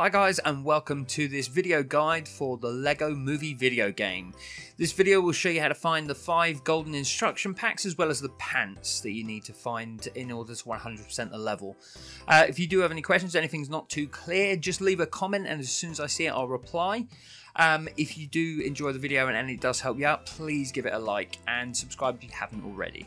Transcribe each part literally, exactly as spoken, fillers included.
Hi guys, and welcome to this video guide for the LEGO Movie video game. This video will show you how to find the five golden instruction packs as well as the pants that you need to find in order to one hundred percent the level. Uh, if you do have any questions, anything's not too clear, just leave a comment and as soon as I see it I'll reply. Um, if you do enjoy the video and, and it does help you out, please give it a like and subscribe if you haven't already.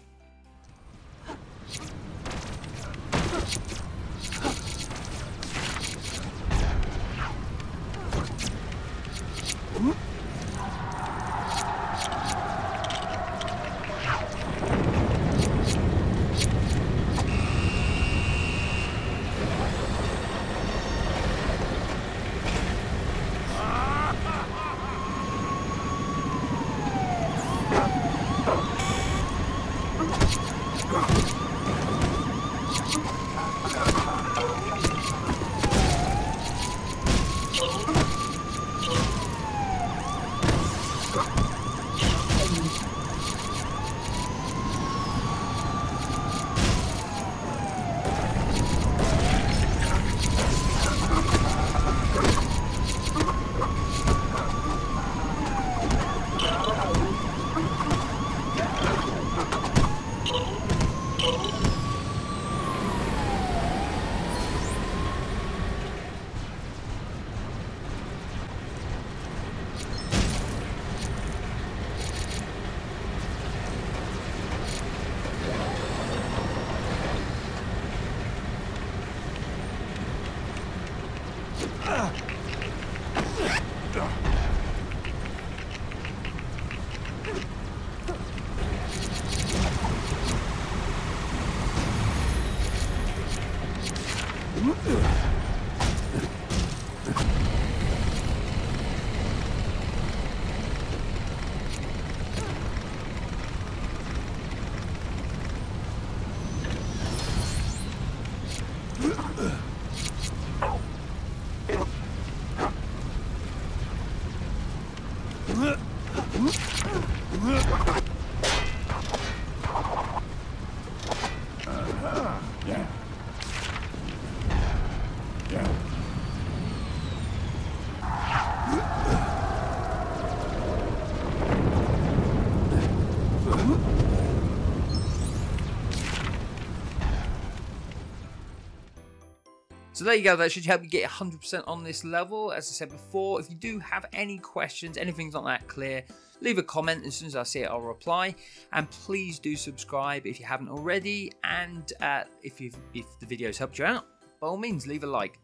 So there you go, that should help you get one hundred percent on this level. As I said before, if you do have any questions, anything's not that clear, leave a comment. As soon as I see it, I'll reply. And please do subscribe if you haven't already. And uh, if, you've, if the video's helped you out, by all means, leave a like.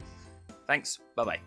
Thanks, bye-bye.